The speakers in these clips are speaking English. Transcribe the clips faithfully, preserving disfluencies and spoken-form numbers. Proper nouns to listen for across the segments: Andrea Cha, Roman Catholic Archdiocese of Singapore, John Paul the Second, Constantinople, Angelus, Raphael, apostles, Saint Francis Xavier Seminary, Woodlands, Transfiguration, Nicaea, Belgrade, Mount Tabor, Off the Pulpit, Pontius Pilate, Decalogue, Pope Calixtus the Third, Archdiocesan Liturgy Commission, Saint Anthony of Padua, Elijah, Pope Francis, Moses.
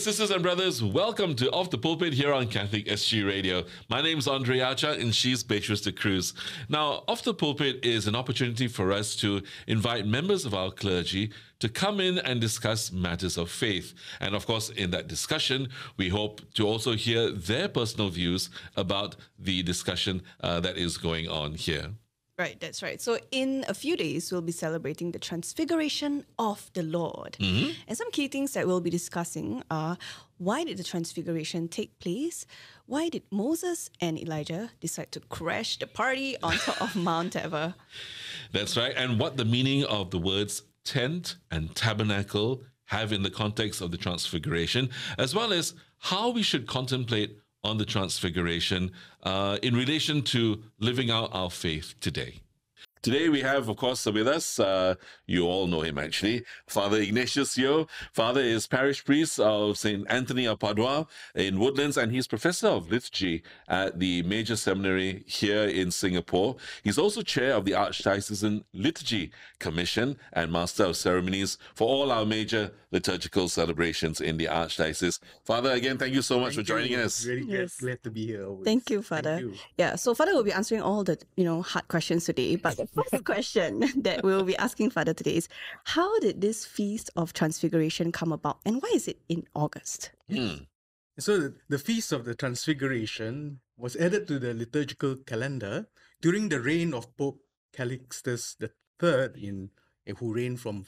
sisters and brothers, welcome to Off the Pulpit here on Catholic S G Radio. My name's Andrea Cha and she's Beatrice de Cruz. Now, Off the Pulpit is an opportunity for us to invite members of our clergy to come in and discuss matters of faith. And of course, in that discussion, we hope to also hear their personal views about the discussion uh, that is going on here. Right, that's right. So in a few days, we'll be celebrating the Transfiguration of the Lord. Mm-hmm. And some key things that we'll be discussing are, why did the Transfiguration take place? Why did Moses and Elijah decide to crash the party on top of Mount Tabor? That's right. And what the meaning of the words tent and tabernacle have in the context of the Transfiguration, as well as how we should contemplate on the Transfiguration uh, in relation to living out our faith today. Today we have, of course, with us, uh, you all know him actually, Father Ignatius Yeo. Father is parish priest of Saint Anthony of Padua in Woodlands, and he's professor of liturgy at the major seminary here in Singapore. He's also chair of the Archdiocesan Liturgy Commission and master of ceremonies for all our major liturgical celebrations in the Archdiocese. Father, again, thank you so much thank for joining you. us. Really yes. glad to be here. Always. Thank you, Father. Thank you. Yeah, so Father will be answering all the, you know, hard questions today, but first question that we'll be asking Father today is, how did this Feast of Transfiguration come about and why is it in August? Mm. So the, the Feast of the Transfiguration was added to the liturgical calendar during the reign of Pope Calixtus the Third, in who reigned from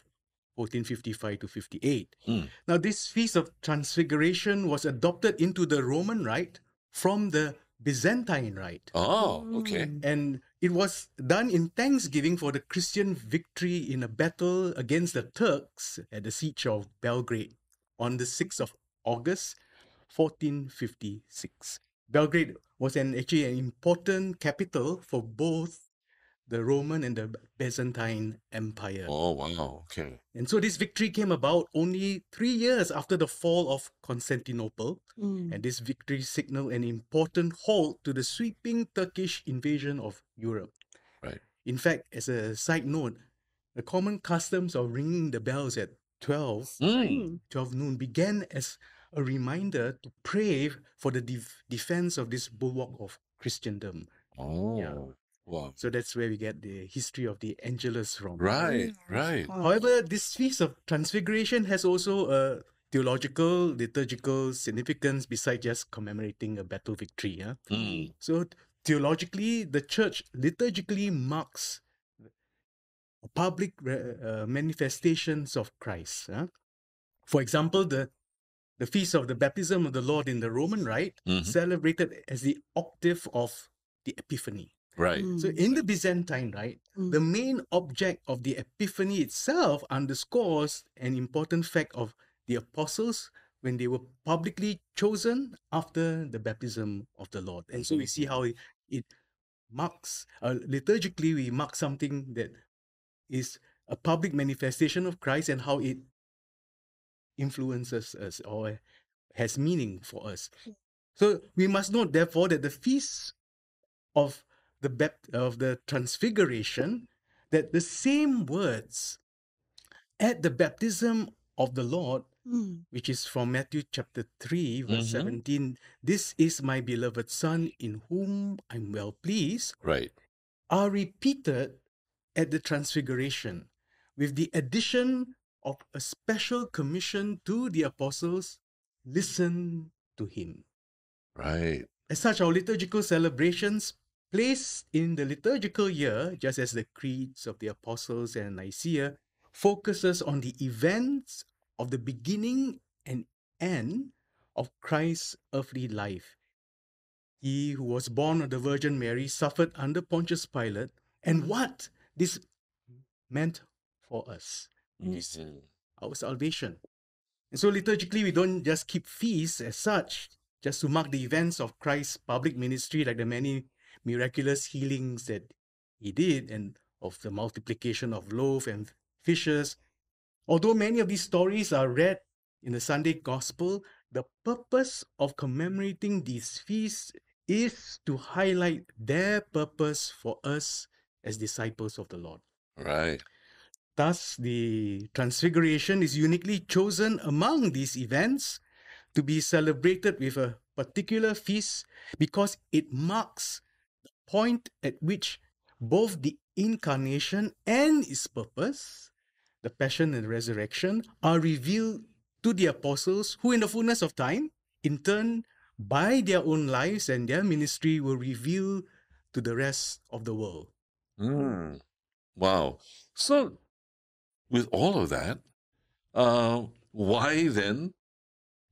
fourteen fifty-five to fifty-eight. Mm. Now, this Feast of Transfiguration was adopted into the Roman Rite from the Byzantine Rite. Oh, okay. And it was done in thanksgiving for the Christian victory in a battle against the Turks at the siege of Belgrade on the sixth of August, fourteen fifty-six. Belgrade was an, actually an important capital for both the Roman and the Byzantine Empire. Oh, wow. Okay. And so this victory came about only three years after the fall of Constantinople. Mm. And this victory signaled an important halt to the sweeping Turkish invasion of Europe. Right. In fact, as a side note, the common customs of ringing the bells at twelve noon began as a reminder to pray for the de- defense of this bulwark of Christendom. Oh. Yeah. Wow. So that's where we get the history of the Angelus from. Right, right. However, this Feast of Transfiguration has also a theological, liturgical significance besides just commemorating a battle victory. Yeah? Mm. So theologically, the Church liturgically marks public uh, manifestations of Christ. Yeah? For example, the the Feast of the Baptism of the Lord in the Roman Rite, mm-hmm, celebrated as the octave of the Epiphany. Right. Mm. So in the Byzantine Rite, mm, the main object of the Epiphany itself underscores an important fact of the apostles when they were publicly chosen after the baptism of the Lord. And so we see how it, it marks, uh, liturgically we mark something that is a public manifestation of Christ and how it influences us or has meaning for us. So we must note, therefore, that the Feast of The Bapt- of the Transfiguration, that the same words at the baptism of the Lord, mm, which is from Matthew chapter three, verse mm-hmm, seventeen, "This is my beloved Son, in whom I'm well pleased," right, are repeated at the Transfiguration with the addition of a special commission to the apostles: listen to him. Right. As such, our liturgical celebrations placed in the liturgical year, just as the creeds of the apostles and Nicaea, focuses on the events of the beginning and end of Christ's earthly life. He who was born of the Virgin Mary suffered under Pontius Pilate, and what this meant for us, mm-hmm, our salvation. And so liturgically, we don't just keep feasts as such, just to mark the events of Christ's public ministry, like the many miraculous healings that he did, and of the multiplication of loaves and fishes. Although many of these stories are read in the Sunday Gospel, the purpose of commemorating these feasts is to highlight their purpose for us as disciples of the Lord. Right. Thus, the Transfiguration is uniquely chosen among these events to be celebrated with a particular feast because it marks the point at which both the incarnation and its purpose, the passion and resurrection, are revealed to the apostles who in the fullness of time, in turn, by their own lives and their ministry, will reveal to the rest of the world. Mm. Wow. So, with all of that, uh, why then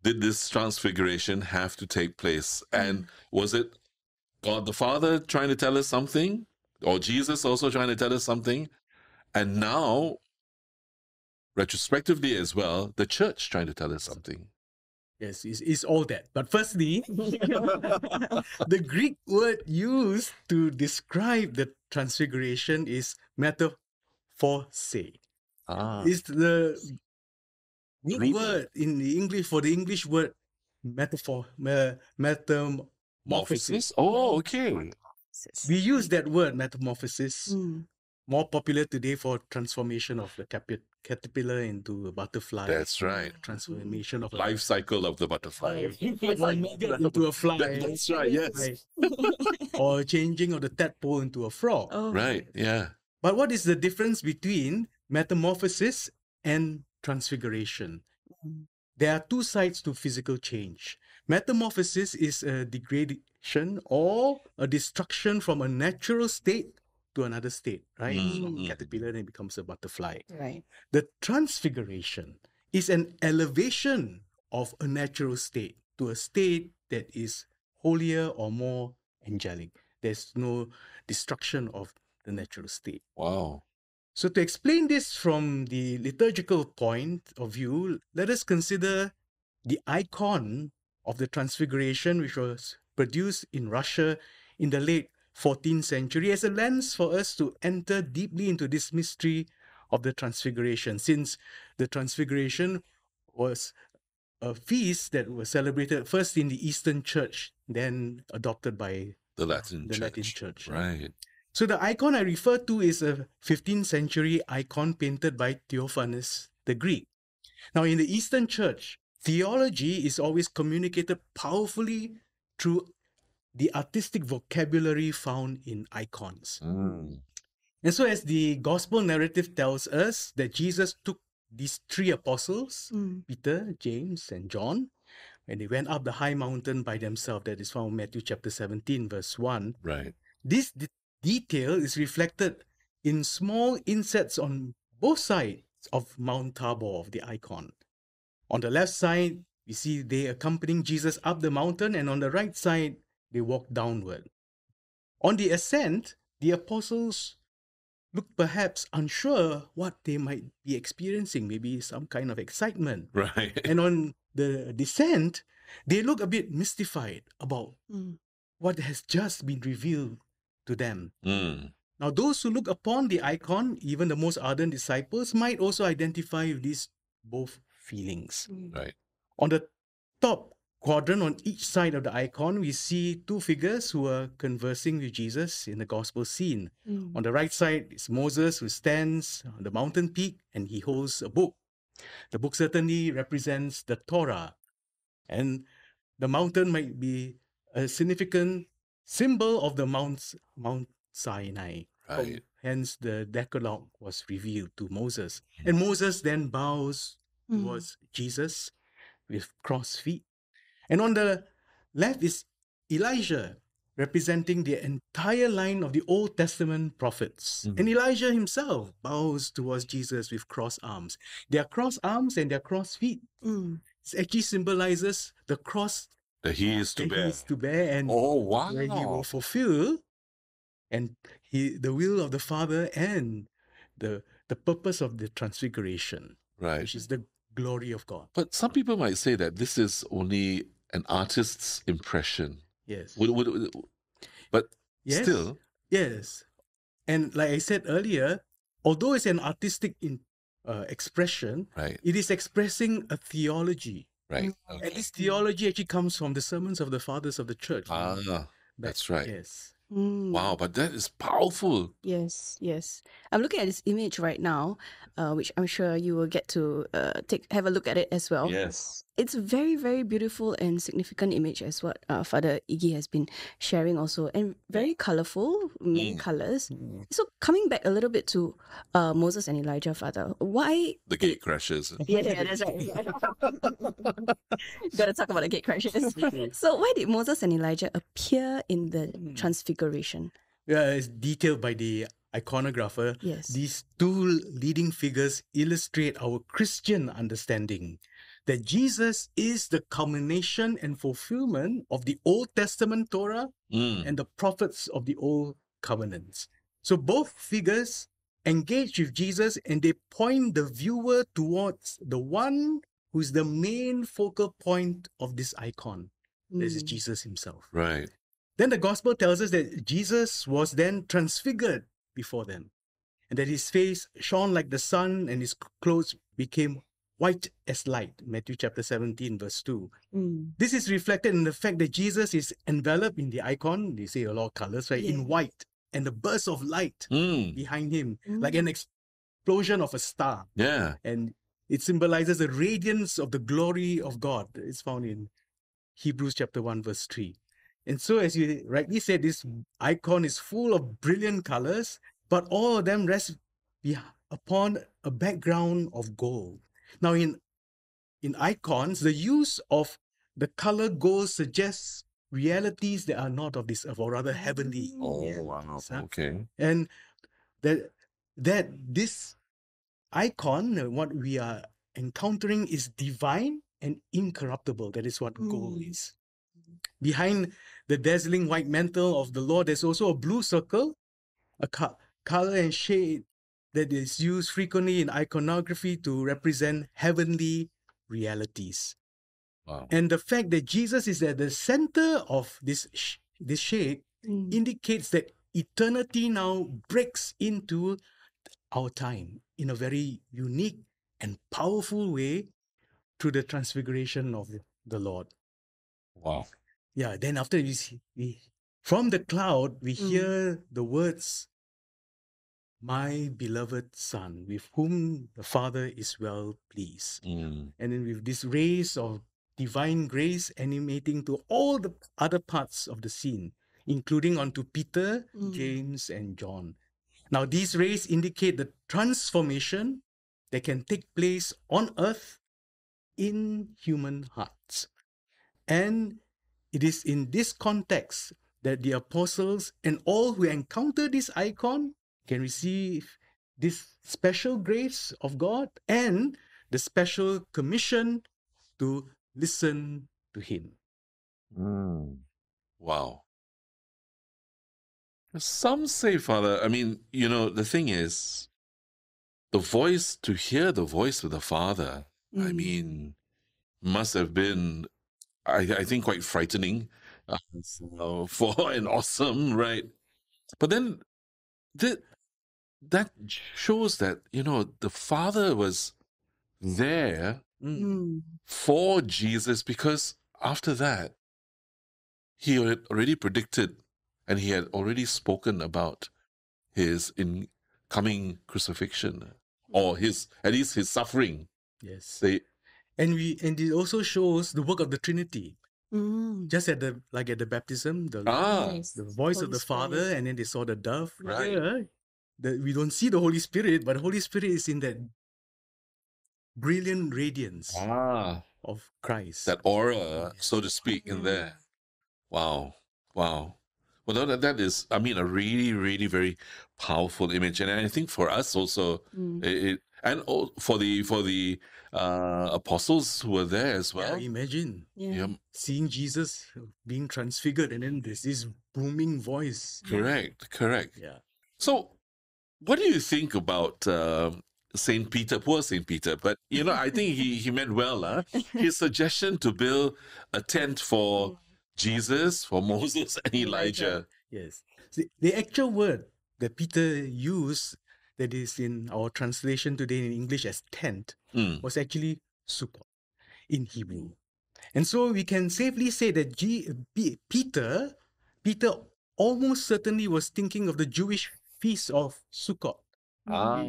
did this transfiguration have to take place? And was it God the Father trying to tell us something? Or Jesus also trying to tell us something? And now, retrospectively as well, the church trying to tell us something. Yes, it's, it's all that. But firstly, the Greek word used to describe the transfiguration is metaphorse. Ah. It's the Greek really? word in the English for the English word metaphor, me, metamorphosis. Oh, okay. We use that word metamorphosis, mm. more popular today for transformation of the capit caterpillar into a butterfly. That's right. Transformation of life a, cycle of the butterfly. Into a fly. That, that's right. Yes. Or changing of the tadpole into a frog. Oh, right. Okay. Yeah. But what is the difference between metamorphosis and transfiguration? Mm. There are two sides to physical change. Metamorphosis is a degradation or a destruction from a natural state to another state, right? Mm-hmm. Caterpillar then becomes a butterfly. Right. The transfiguration is an elevation of a natural state to a state that is holier or more angelic. There's no destruction of the natural state. Wow. So to explain this from the liturgical point of view, let us consider the icon of the Transfiguration, which was produced in Russia in the late fourteenth century as a lens for us to enter deeply into this mystery of the Transfiguration, since the Transfiguration was a feast that was celebrated first in the Eastern Church, then adopted by the Latin, the Church. Latin Church. Right. So the icon I refer to is a fifteenth century icon painted by Theophanes the Greek. Now, in the Eastern Church, theology is always communicated powerfully through the artistic vocabulary found in icons. Mm. And so as the gospel narrative tells us that Jesus took these three apostles, mm. Peter, James, and John, and they went up the high mountain by themselves. That is found in Matthew chapter seventeen, verse one. Right. This detail is reflected in small insets on both sides of Mount Tabor of the icon. On the left side, we see they accompanying Jesus up the mountain, and on the right side, they walk downward. On the ascent, the apostles looked perhaps unsure what they might be experiencing, maybe some kind of excitement. Right. And on the descent, they look a bit mystified about mm. what has just been revealed to them. Mm. Now, those who look upon the icon, even the most ardent disciples, might also identify with these both feelings. Mm. Right. On the top quadrant on each side of the icon, we see two figures who are conversing with Jesus in the gospel scene. Mm. On the right side is Moses, who stands on the mountain peak and he holds a book. The book certainly represents the Torah, and the mountain might be a significant symbol of the Mount, Mount Sinai. Right. Hence, the Decalogue was revealed to Moses. And Moses then bows mm. towards Jesus with crossed feet. And on the left is Elijah, representing the entire line of the Old Testament prophets. Mm-hmm. And Elijah himself bows towards Jesus with crossed arms. Their crossed arms and their crossed feet mm. actually symbolizes the cross that he is to that bear. He is to bear and oh, wow. where he will fulfill and he, the will of the Father and the, the purpose of the Transfiguration, right. which is the glory of God. But some people might say that this is only an artist's impression. Yes. Would, would, would, but yes, still. Yes. And like I said earlier, although it's an artistic in, uh, expression, right. it is expressing a theology. Right. Okay. And this theology actually comes from the sermons of the fathers of the church. Ah, back, that's right. Yes. Mm. Wow, but that is powerful. Yes, yes. I'm looking at this image right now, uh, which I'm sure you will get to uh, take have a look at it as well. Yes. it's a very, very beautiful and significant image, as what uh, Father Iggy has been sharing also, and very colourful, many mm. colours. Mm. So coming back a little bit to uh, Moses and Elijah, Father, why... The gate crashes. Yeah, yeah, that's right. Gotta talk about the gate crashes. So why did Moses and Elijah appear in the mm. Transfiguration? Yeah, it's detailed by the iconographer. Yes. These two leading figures illustrate our Christian understanding that Jesus is the culmination and fulfillment of the Old Testament Torah mm. and the prophets of the Old Covenants. So both figures engage with Jesus and they point the viewer towards the one who is the main focal point of this icon. Mm. This is Jesus himself. Right. Then the gospel tells us that Jesus was then transfigured before them, and that his face shone like the sun and his clothes became white as light, Matthew chapter seventeen, verse two. Mm. This is reflected in the fact that Jesus is enveloped in the icon, they say a lot of colors, right, yeah. in white, and the burst of light mm. behind him, mm. like an explosion of a star. Yeah. And it symbolizes the radiance of the glory of God. It's found in Hebrews chapter one, verse three. And so, as you rightly said, this icon is full of brilliant colors, but all of them rest upon a background of gold. Now, in, in icons, the use of the color gold suggests realities that are not of this earth, or rather heavenly. Oh, wow. Okay. And that, that this icon, what we are encountering, is divine and incorruptible. That is what mm. gold is. Behind the dazzling white mantle of the Lord, there's also a blue circle, a co color and shade that is used frequently in iconography to represent heavenly realities. Wow. And the fact that Jesus is at the center of this, sh this shade mm. indicates that eternity now breaks into our time in a very unique and powerful way through the transfiguration of the Lord. Wow. Yeah, then after we, see, we from the cloud, we mm. hear the words, "My beloved Son, with whom the Father is well pleased." Mm. And then with this rays of divine grace animating to all the other parts of the scene, including onto Peter, mm. James, and John. Now, these rays indicate the transformation that can take place on earth in human hearts. And it is in this context that the apostles and all who encounter this icon can receive this special grace of God and the special commission to listen to him. Mm. Wow. Some say, Father, I mean, you know, the thing is, the voice, to hear the voice of the Father, mm. I mean, must have been... I, I think quite frightening uh, so for an awesome, right? But then th that shows that, you know, the Father was there mm. for Jesus, because after that, he had already predicted and he had already spoken about his incoming crucifixion, or his, at least his suffering. Yes. They, And we and it also shows the work of the Trinity. Mm. Just at the like at the baptism, the ah, Lord, the voice Holy of the Father, Spirit. And then they saw the dove. Right. There. The, we don't see the Holy Spirit, but the Holy Spirit is in that brilliant radiance ah, of Christ. That aura, so to speak, in there. Wow. Wow. Well, that, that is, I mean, a really, really very powerful image. And I think for us also, mm. it and for the for the uh, apostles who were there as well. Yeah, imagine yeah. Yeah. seeing Jesus being transfigured, and then there's this booming voice. Correct, correct. Yeah. So, what do you think about uh, Saint Peter? Poor Saint Peter, but you know, I think he he meant well. Huh? His suggestion to build a tent for Jesus, for Moses and Elijah. Yes. See, the actual word that Peter used, that is in our translation today in English as tent, mm. was actually sukkot in Hebrew. And so we can safely say that G B Peter, Peter almost certainly was thinking of the Jewish feast of Sukkot, ah.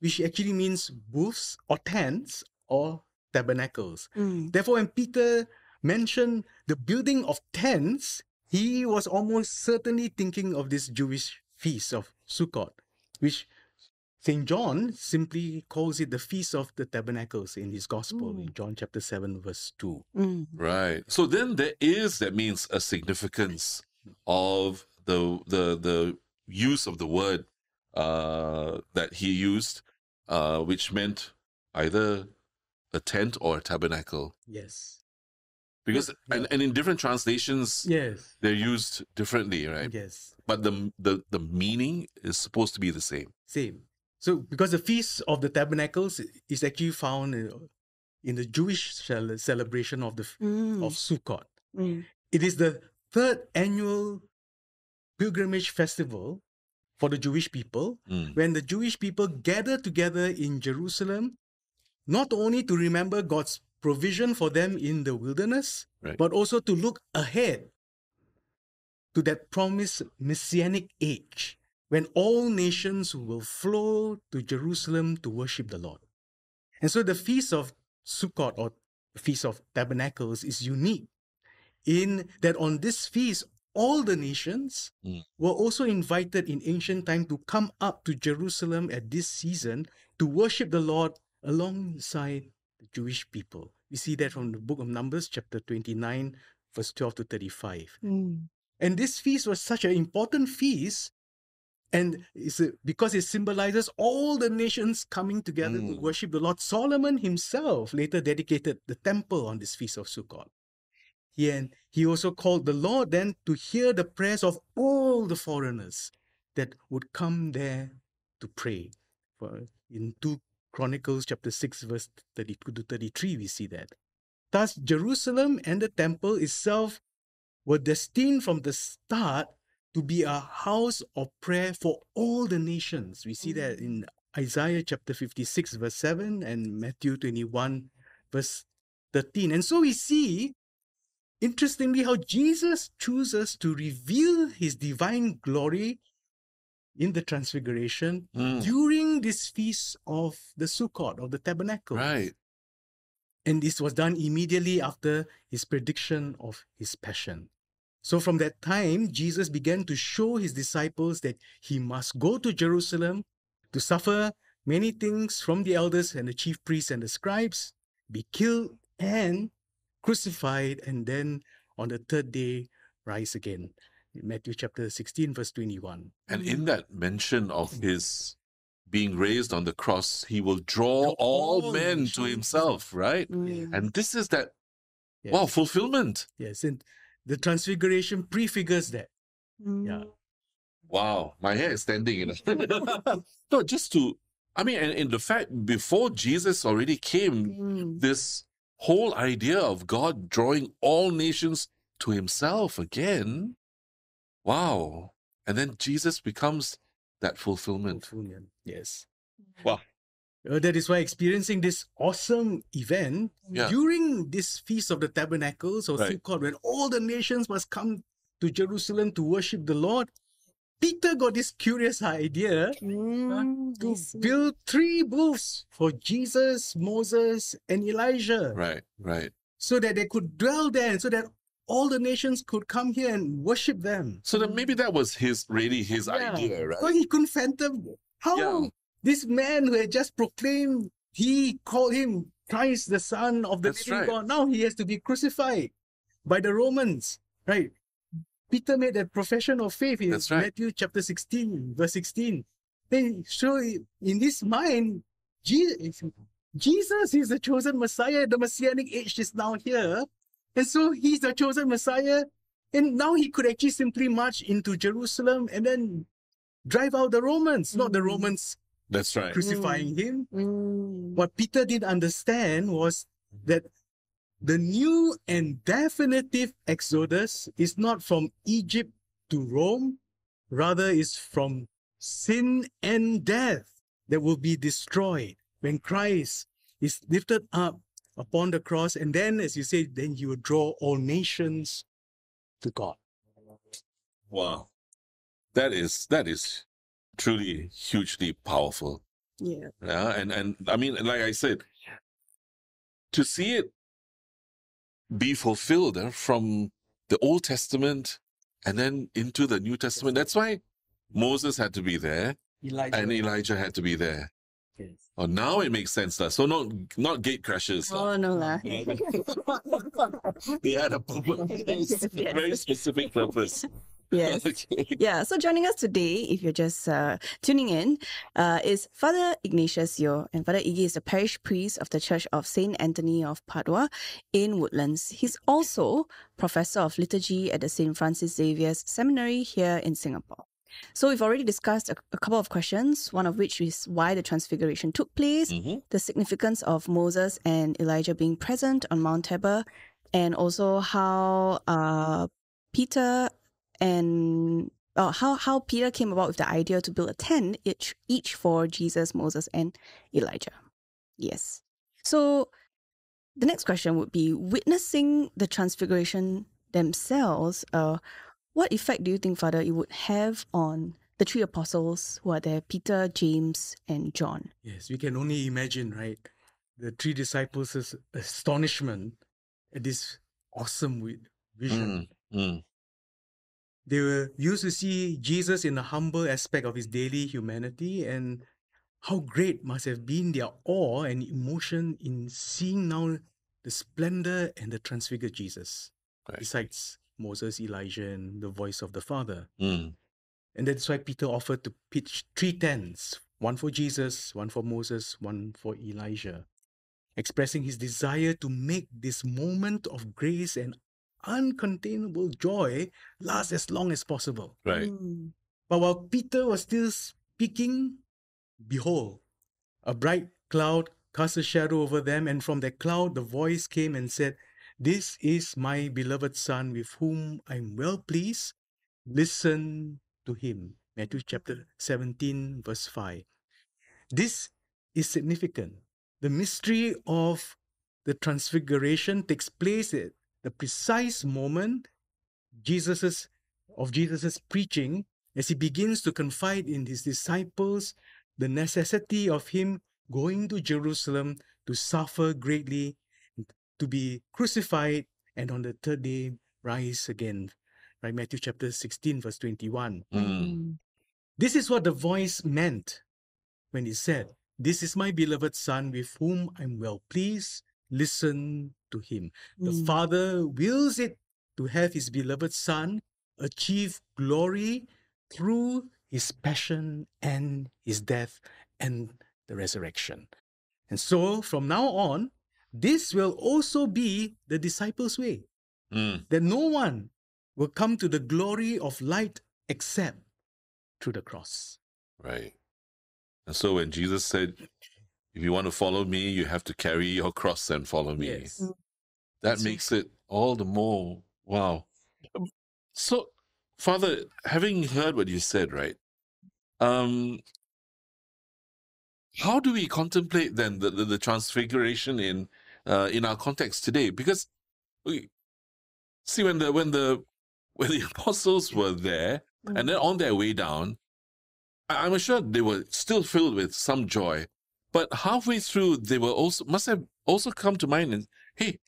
which actually means booths or tents or tabernacles. Mm. Therefore, when Peter mentioned the building of tents, he was almost certainly thinking of this Jewish feast of Sukkot, which Saint John simply calls it the Feast of the Tabernacles in his Gospel, mm. in John chapter seven, verse two. Mm. Right. So then there is, that means, a significance of the the the use of the word uh, that he used, uh, which meant either a tent or a tabernacle. Yes. Because yeah. and, and in different translations, yes, they're used differently, right? Yes. But the the the meaning is supposed to be the same. Same. So, because the Feast of the Tabernacles is actually found in the Jewish celebration of the mm. of Sukkot. Mm. It is the third annual pilgrimage festival for the Jewish people, mm. when the Jewish people gather together in Jerusalem, not only to remember God's provision for them in the wilderness, right, but also to look ahead to that promised Messianic age, when all nations will flow to Jerusalem to worship the Lord. And so the Feast of Sukkot, or Feast of Tabernacles, is unique in that on this feast, all the nations mm. were also invited in ancient time to come up to Jerusalem at this season to worship the Lord alongside the Jewish people. We see that from the book of Numbers, chapter twenty-nine, verse twelve to thirty-five. Mm. And this feast was such an important feast, and it's a, because it symbolizes all the nations coming together mm. to worship the Lord. Solomon himself later dedicated the temple on this Feast of Sukkot. He, and he also called the Lord then to hear the prayers of all the foreigners that would come there to pray. For in two Chronicles chapter six, verse thirty-two to thirty-three, we see that. Thus, Jerusalem and the temple itself were destined from the start to be a house of prayer for all the nations. We see that in Isaiah chapter fifty-six, verse seven, and Matthew twenty-one, verse thirteen. And so we see, interestingly, how Jesus chooses to reveal his divine glory in the Transfiguration mm. during this Feast of the Sukkot, of the Tabernacle. Right. And this was done immediately after his prediction of his passion. So from that time, Jesus began to show his disciples that he must go to Jerusalem to suffer many things from the elders and the chief priests and the scribes, be killed and crucified, and then on the third day, rise again. Matthew chapter sixteen, verse twenty-one. And in that mention of his being raised on the cross, he will draw all, all men to himself, right? Yeah. And this is that, yes. wow, fulfillment. Yes, and the Transfiguration prefigures that. Mm. Yeah. Wow, my hair is standing, you know. No, just to, I mean, and in the fact, before Jesus already came, mm. this whole idea of God drawing all nations to himself again, wow. And then Jesus becomes that fulfillment. Fulfillment, yes. Wow. Uh, that is why experiencing this awesome event yeah. during this Feast of the Tabernacles, or right. Sukkot, when all the nations must come to Jerusalem to worship the Lord, Peter got this curious idea mm, uh, to build three booths for Jesus, Moses, and Elijah. Right, right. So that they could dwell there, so that all the nations could come here and worship them. So that maybe that was his really his yeah. idea, right? Well, he couldn't fathom how... Yeah. This man who had just proclaimed, he called him Christ, the Son of the That's living right. God. Now he has to be crucified by the Romans, right? Peter made that profession of faith in That's Matthew right. chapter sixteen, verse sixteen. Then, so in his mind, Jesus, Jesus is the chosen Messiah. The Messianic age is now here. And so he's the chosen Messiah. And now he could actually simply march into Jerusalem and then drive out the Romans, mm-hmm. not the Romans. That's right. Crucifying mm. him. Mm. What Peter didn't understand was that the new and definitive exodus is not from Egypt to Rome, rather is from sin and death that will be destroyed when Christ is lifted up upon the cross. And then, as you say, then he will draw all nations to God. Wow. That is, that is... truly hugely powerful. Yeah. yeah. And and I mean, like I said, to see it be fulfilled uh, from the Old Testament and then into the New Testament. That's why Moses had to be there, Elijah and Elijah had to be there. Yes. Oh, now it makes sense, lah. So not not gate crashers. Oh, la. no lah. They had a purpose, a very specific purpose. Yes. Okay. Yeah. So joining us today, if you're just uh, tuning in, uh, is Father Ignatius Yeo, and Father Iggy is the parish priest of the Church of Saint Anthony of Padua in Woodlands. He's also professor of liturgy at the Saint Francis Xavier Seminary here in Singapore. So we've already discussed a, a couple of questions, one of which is why the Transfiguration took place, mm-hmm. the significance of Moses and Elijah being present on Mount Tabor, and also how uh, Peter and uh, how how Peter came about with the idea to build a tent each each for Jesus, Moses, and Elijah. Yes. So the next question would be witnessing the Transfiguration themselves. Uh, What effect do you think, Father, it would have on the three apostles who are there, Peter, James, and John? Yes, we can only imagine, right? The three disciples' astonishment at this awesome vision. Mm, mm. They were used to see Jesus in the humble aspect of his daily humanity, and how great must have been their awe and emotion in seeing now the splendor and the transfigured Jesus. Right. Besides Moses, Elijah, and the voice of the Father. Mm. And that's why Peter offered to pitch three tents, one for Jesus, one for Moses, one for Elijah, expressing his desire to make this moment of grace and uncontainable joy last as long as possible. Right. Mm. But while Peter was still speaking, behold, a bright cloud cast a shadow over them, and from that cloud the voice came and said, "This is my beloved Son, with whom I am well pleased. Listen to him." Matthew chapter seventeen, verse five. This is significant. The mystery of the Transfiguration takes place at the precise moment Jesus's, of Jesus' preaching, as he begins to confide in his disciples the necessity of him going to Jerusalem to suffer greatly, to be crucified, and on the third day rise again. Right? Matthew chapter sixteen, verse twenty-one. Mm. This is what the voice meant when he said, "This is my beloved Son, with whom I'm well pleased. Listen to him." Mm. The Father wills it to have his beloved Son achieve glory through his passion and his death and the resurrection. And so from now on, this will also be the disciples' way, mm. that no one will come to the glory of light except through the cross. Right. And so when Jesus said, "If you want to follow me, you have to carry your cross and follow me." Yes. That That's makes right. it all the more, wow. So, Father, having heard what you said, right, um, how do we contemplate then the, the, the Transfiguration in Uh, in our context today? Because, we, see, when the when the when the apostles were there, mm. and then on their way down, I, I'm sure they were still filled with some joy, but halfway through they were also must have also come to mind, and hey,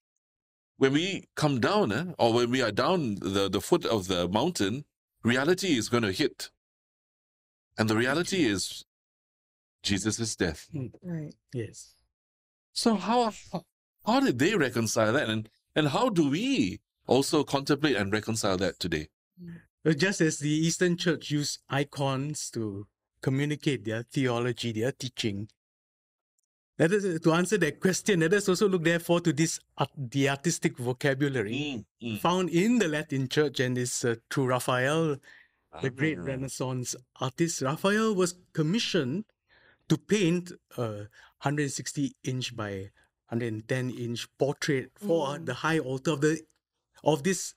when we come down, eh, or when we are down the the foot of the mountain, reality is going to hit, and the reality is Jesus' death. Mm. Right. Yes. So how, how How did they reconcile that? And, and how do we also contemplate and reconcile that today? Well, just as the Eastern Church used icons to communicate their theology, their teaching, let us, to answer that question, let us also look, therefore, to this art, the artistic vocabulary mm, mm. found in the Latin Church, and is uh, through Raphael, the great know. Renaissance artist. Raphael was commissioned to paint a one hundred sixty inch by one hundred ten inch portrait for mm. the high altar of the of this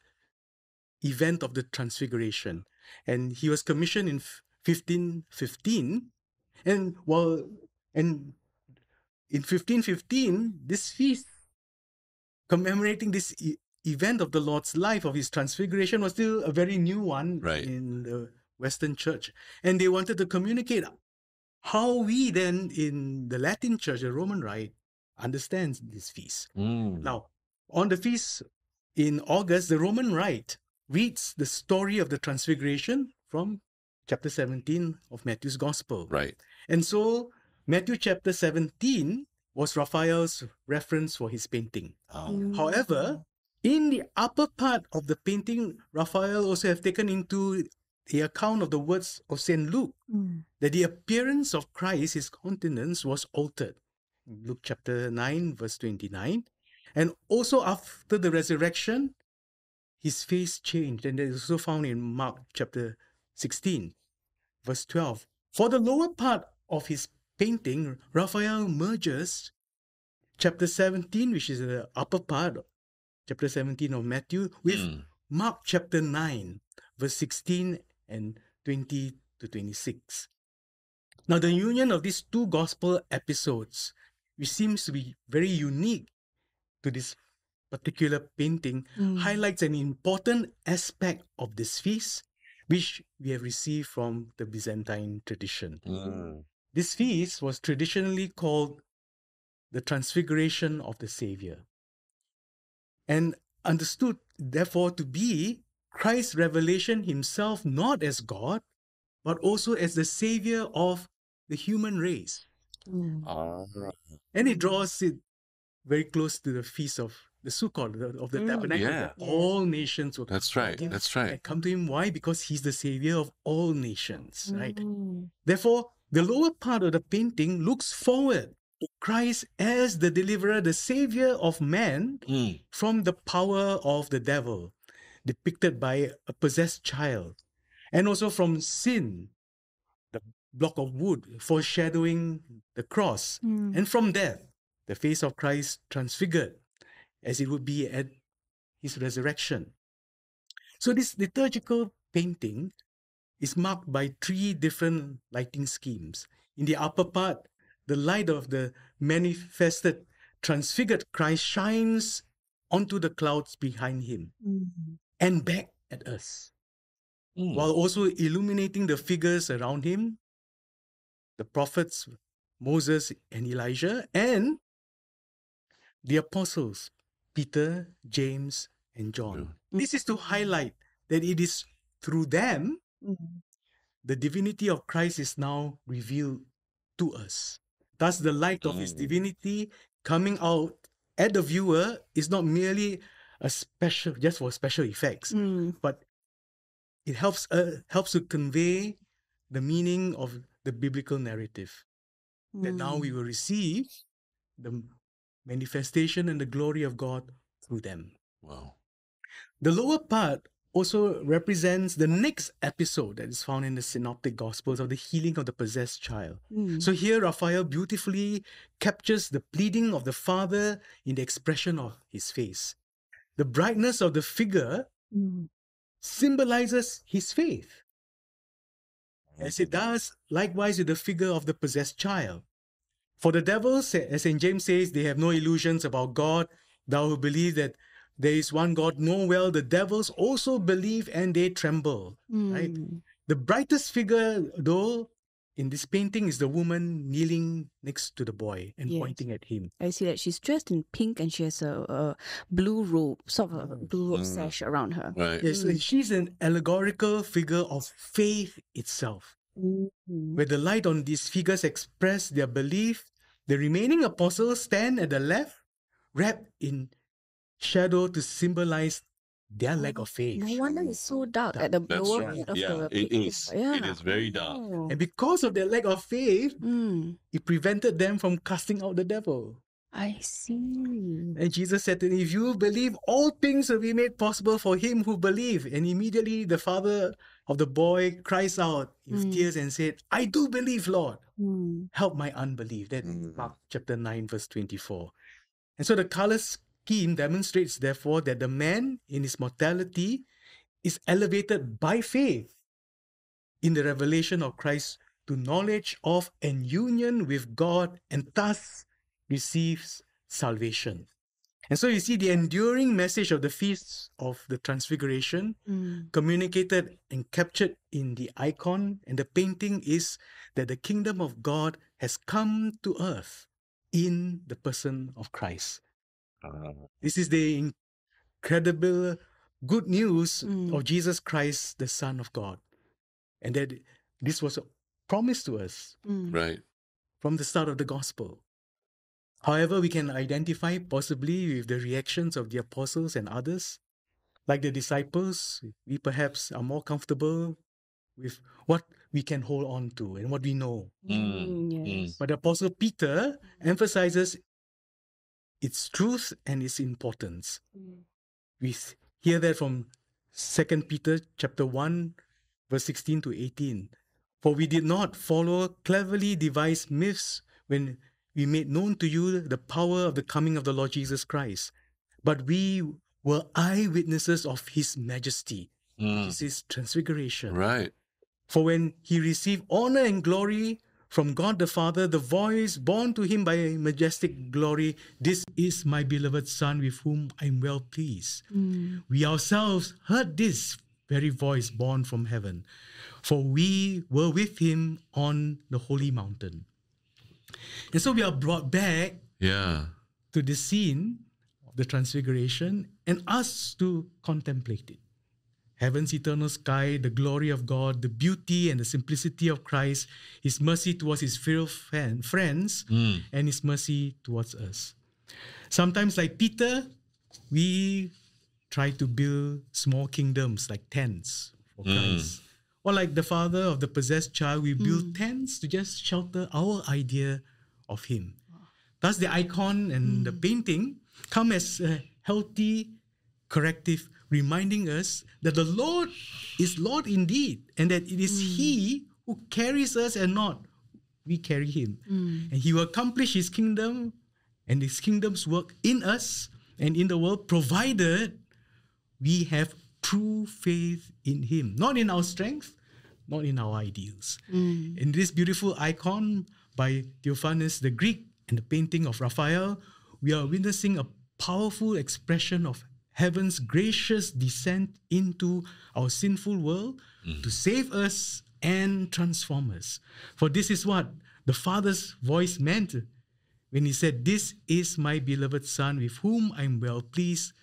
event of the Transfiguration, and he was commissioned in fifteen fifteen, and while and in fifteen fifteen this feast commemorating this e event of the Lord's life, of his Transfiguration, was still a very new one, right, in the Western Church, and they wanted to communicate how we then in the Latin Church, the Roman Rite, understands this feast. Mm. Now, on the feast in August, the Roman Rite reads the story of the Transfiguration from chapter seventeen of Matthew's Gospel. Right. And so Matthew chapter seventeen was Raphael's reference for his painting. Oh. Mm. However, in the upper part of the painting, Raphael also have taken into the account of the words of Saint Luke, mm. that the appearance of Christ, his countenance, was altered. Luke chapter nine, verse twenty-nine. And also after the resurrection, his face changed, and that is also found in Mark chapter sixteen, verse twelve. For the lower part of his painting, Raphael merges chapter seventeen, which is the upper part, chapter seventeen of Matthew, with mm. Mark chapter nine, verse sixteen and twenty to twenty-six. Now, the union of these two gospel episodes, which seems to be very unique to this particular painting, mm. highlights an important aspect of this feast, which we have received from the Byzantine tradition. Mm. This feast was traditionally called the Transfiguration of the Savior, and understood, therefore, to be Christ's revelation himself not as God, but also as the Savior of the human race. Mm. All right. And it draws it very close to the Feast of the Sukkot, of the mm. Tabernacle. Yeah. All nations will That's come right. to him. That's right. Come to him. Why? Because he's the Savior of all nations, mm. right? Therefore, the lower part of the painting looks forward to Christ as the deliverer, the Savior of man, mm. from the power of the devil, depicted by a possessed child, and also from sin, the block of wood, foreshadowing the cross, mm. and from death, the face of Christ transfigured, as it would be at his resurrection. So this liturgical painting is marked by three different lighting schemes. In the upper part, the light of the manifested, transfigured Christ shines onto the clouds behind him, mm-hmm. and back at us, mm. while also illuminating the figures around him, the prophets Moses and Elijah, and the apostles Peter, James, and John. Mm. This is to highlight that it is through them mm. the divinity of Christ is now revealed to us. Thus, the light of his divinity coming out at the viewer is not merely a special, just for special effects, mm. but it helps uh, helps to convey the meaning of the biblical narrative, mm. that now we will receive the manifestation and the glory of God through them. Wow. The lower part also represents the next episode that is found in the Synoptic Gospels, of the healing of the possessed child. Mm. So here, Raphael beautifully captures the pleading of the Father in the expression of his face. The brightness of the figure mm. symbolizes his faith, as it does likewise with the figure of the possessed child. For the devil, as Saint James says, they have no illusions about God. Thou who believe that there is one God, know well, the devils also believe and they tremble. Mm. Right? The brightest figure, though, in this painting is the woman kneeling next to the boy and yes. pointing at him. I see that she's dressed in pink and she has a, a blue robe, sort of a blue robe mm. sash around her. Right. Yes, mm. and she's an allegorical figure of faith itself, mm. where the light on these figures express their belief. The remaining apostles stand at the left, wrapped in shadow to symbolize their lack of faith. No wonder it's so dark, dark. at the lower right. end of yeah, the it is. Yeah. It is very dark. Oh. And because of their lack of faith, mm. it prevented them from casting out the devil. I see. And Jesus said to them, if you believe, all things will be made possible for him who believes. And immediately the father of the boy cries out with mm. tears and said, I do believe, Lord. Mm. Help my unbelief. That's mm. Mark chapter nine, verse twenty-four. And so the colors scheme demonstrates, therefore, that the man in his mortality is elevated by faith in the revelation of Christ to knowledge of and union with God, and thus receives salvation. And so you see the enduring message of the Feast of the Transfiguration mm. communicated and captured in the icon and the painting is that the kingdom of God has come to earth in the person of Christ. Uh, this is the incredible good news mm. of Jesus Christ, the Son of God. And that this was a promise to us mm. right from the start of the gospel. However, we can identify possibly with the reactions of the apostles and others. Like the disciples, we perhaps are more comfortable with what we can hold on to and what we know. Mm, yes. But Apostle Peter emphasizes its truth and its importance. Mm. We hear that from Second Peter chapter one, verse sixteen to eighteen. For we did not follow cleverly devised myths when we made known to you the power of the coming of the Lord Jesus Christ, but we were eyewitnesses of his majesty. Mm. This is transfiguration. Right. For when he received honor and glory from God the Father, the voice borne to him by majestic glory, "This is my beloved Son with whom I am well pleased." Mm. We ourselves heard this very voice borne from heaven, for we were with him on the holy mountain. And so we are brought back yeah. to the scene of the transfiguration and asked to contemplate it. Heaven's eternal sky, the glory of God, the beauty and the simplicity of Christ, his mercy towards his fellow friends, mm. and his mercy towards us. Sometimes, like Peter, we try to build small kingdoms like tents for mm. Christ. Or like the father of the possessed child, we build mm. tents to just shelter our idea of him. Thus, the icon and mm. the painting come as a healthy corrective, reminding us that the Lord is Lord indeed, and that it is mm. he who carries us and not we carry him. Mm. And he will accomplish his kingdom and his kingdom's work in us and in the world, provided we have true faith in him, not in our strength, not in our ideals. Mm. In this beautiful icon by Theophanes the Greek and the painting of Raphael, we are witnessing a powerful expression of heaven's gracious descent into our sinful world mm. to save us and transform us. For this is what the Father's voice meant when he said, "This is my beloved Son with whom I am well pleased.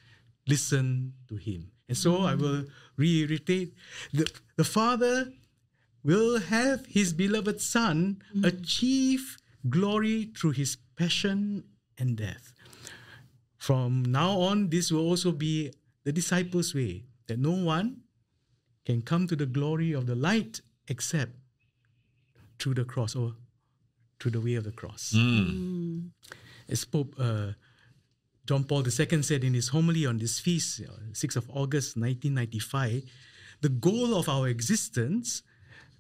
Listen to him." And so mm. I will reiterate, the, the Father will have his beloved Son mm. achieve glory through his passion and death. From now on, this will also be the disciples' way, that no one can come to the glory of the light except through the cross or through the way of the cross. Mm. As Pope uh, John Paul the Second said in his homily on this feast, sixth of August nineteen ninety-five, the goal of our existence,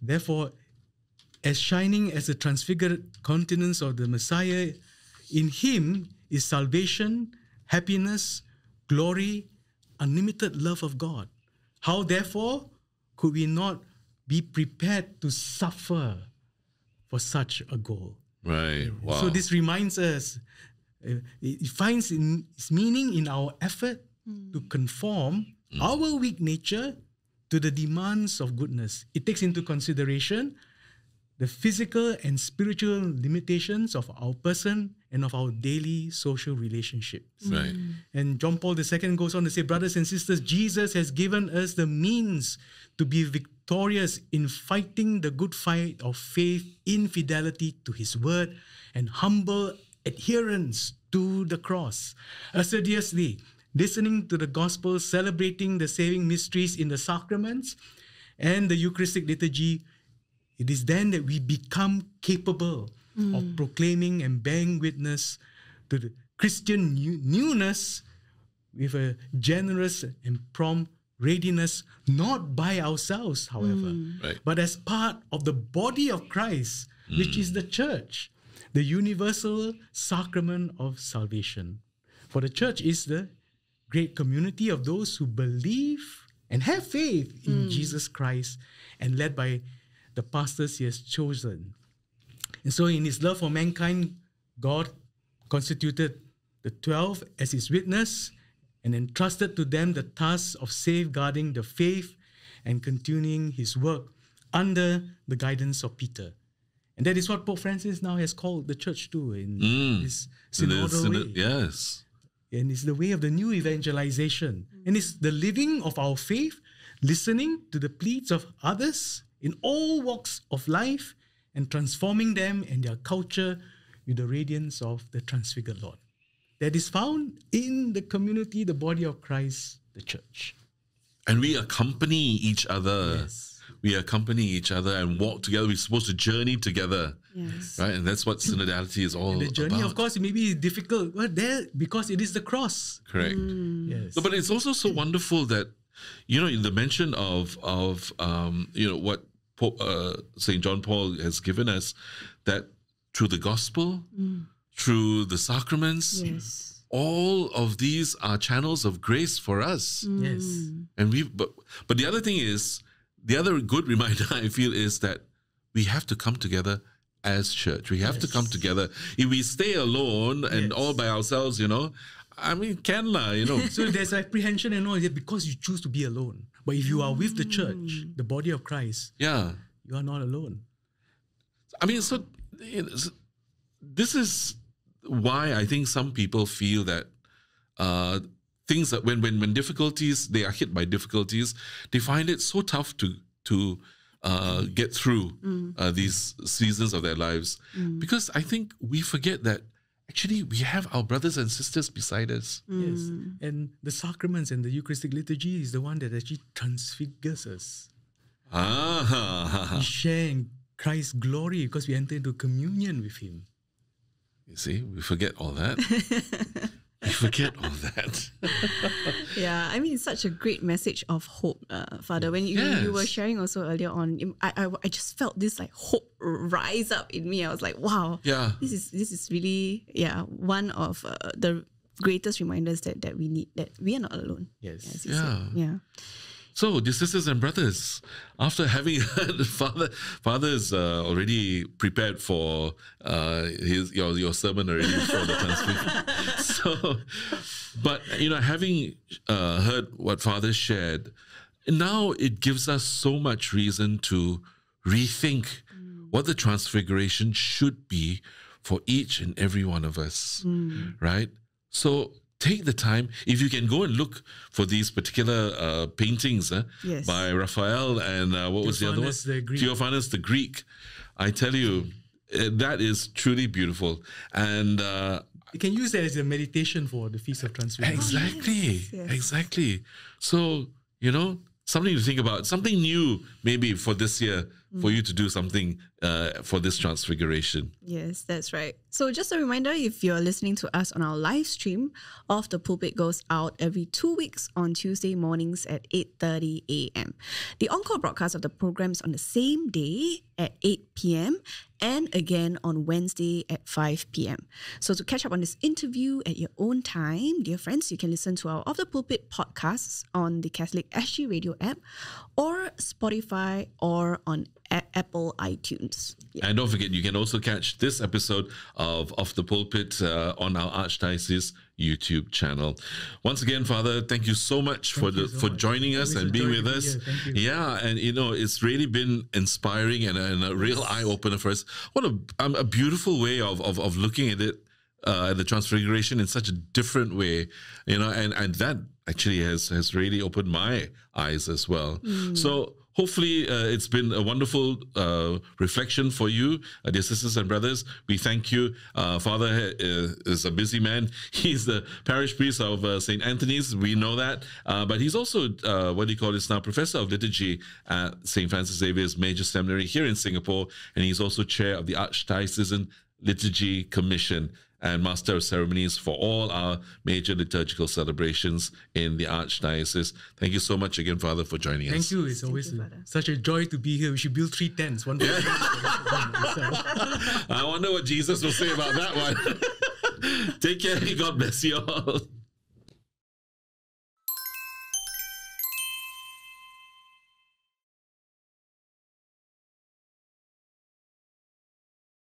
therefore, as shining as the transfigured countenance of the Messiah, in him is salvation, happiness, glory, unlimited love of God. How, therefore, could we not be prepared to suffer for such a goal? Right. Wow. So this reminds us, uh, it finds in, its meaning in our effort mm. to conform mm. our weak nature to the demands of goodness. It takes into consideration the physical and spiritual limitations of our person and of our daily social relationships. Right. And John Paul the Second goes on to say, brothers and sisters, Jesus has given us the means to be victorious in fighting the good fight of faith, in fidelity to his word, and humble adherence to the cross. Assiduously listening to the gospel, celebrating the saving mysteries in the sacraments and the Eucharistic liturgy, it is then that we become capable mm. of proclaiming and bearing witness to the Christian new newness with a generous and prompt readiness, not by ourselves, however, mm. right. but as part of the body of Christ, mm. which is the church, the universal sacrament of salvation. For the church is the great community of those who believe and have faith in mm. Jesus Christ and led by the pastors he has chosen. And so in his love for mankind, God constituted the twelve as his witness and entrusted to them the task of safeguarding the faith and continuing his work under the guidance of Peter. And that is what Pope Francis now has called the church to in mm, this synodal way. It, yes. And it's the way of the new evangelization. Mm. And it's the living of our faith, listening to the pleas of others in all walks of life and transforming them and their culture with the radiance of the transfigured Lord. That is found in the community, the body of Christ, the church. And we accompany each other. Yes. We accompany each other and walk together. We're supposed to journey together, yes. right? And that's what synodality is all about. The journey, about. Of course, it may be difficult, but there because it is the cross. Correct. Mm. Yes. No, but it's also so wonderful that, you know, in the mention of of um, you know what Pope, uh, Saint John Paul has given us, that through the gospel, mm. through the sacraments. Yes. All of these are channels of grace for us. Mm. Yes. And we but but the other thing is, the other good reminder I feel is that we have to come together as church. We have yes. to come together. If we stay alone and yes. all by ourselves, you know, I mean, can la, you know. So there's apprehension and all that because you choose to be alone. But if you are with the church, the body of Christ, yeah, you are not alone. I mean, so this is why I think some people feel that uh, things that when, when when difficulties, they are hit by difficulties, they find it so tough to to uh, get through mm. uh, these seasons of their lives. Mm. Because I think we forget that actually we have our brothers and sisters beside us. Mm. Yes, and the sacraments and the Eucharistic liturgy is the one that actually transfigures us. Ah. We share in Christ's glory because we enter into communion with Him. You see, we forget all that. We forget all that. Yeah, I mean, it's such a great message of hope, uh, Father. When you, yes. you were sharing also earlier on, I, I, I just felt this like hope rise up in me. I was like, wow, yeah. this is this is really yeah one of uh, the greatest reminders that that we need, that we are not alone. Yes, yeah, yeah. So, dear sisters and brothers, after having heard Father, Father's uh, already prepared for uh, his your your sermon already for the transmission. So, but you know, having uh, heard what Father shared, now it gives us so much reason to rethink mm. what the transfiguration should be for each and every one of us, mm. right? So. Take the time, if you can go and look for these particular uh, paintings uh, yes. by Raphael and uh, what Theophanes was the other one? The Theophanes the Greek. I tell you, uh, that is truly beautiful. And uh, you can use that as a meditation for the Feast of Transfiguration. Exactly, oh, yes. Yes. exactly. So, you know, something to think about, something new maybe for this year, for you to do something uh, for this transfiguration. Yes, that's right. So just a reminder, if you're listening to us on our live stream, Off the Pulpit goes out every two weeks on Tuesday mornings at eight thirty a m The encore broadcast of the program is on the same day at eight p m and again on Wednesday at five p m So to catch up on this interview at your own time, dear friends, you can listen to our Off the Pulpit podcasts on the Catholic S G Radio app or Spotify or on Apple iTunes. Yeah. And don't forget, you can also catch this episode of Off the Pulpit uh, on our Archdiocese YouTube channel. Once again, Father, thank you so much thank for the, so for much. joining us and being with us. Yeah, and you know, it's really been inspiring and a, and a real yes. eye-opener for us. What a, um, a beautiful way of, of, of looking at it, uh, the Transfiguration in such a different way, you know, and, and that actually has, has really opened my eyes as well. Mm. So, hopefully, uh, it's been a wonderful uh, reflection for you, uh, dear sisters and brothers. We thank you. Uh, Father is a busy man. He's the parish priest of uh, Saint Anthony's. We know that. Uh, but he's also, uh, what do you call this now, professor of liturgy at Saint Francis Xavier's Major Seminary here in Singapore. And he's also chair of the Archdiocesan Liturgy Commission and Master of Ceremonies for all our major liturgical celebrations in the Archdiocese. Thank you so much again, Father, for joining Thank us. Thank you. It's Thank always you, a, such a joy to be here. We should build three tents. One for yeah. I wonder what Jesus will say about that one. Take care. God bless you all.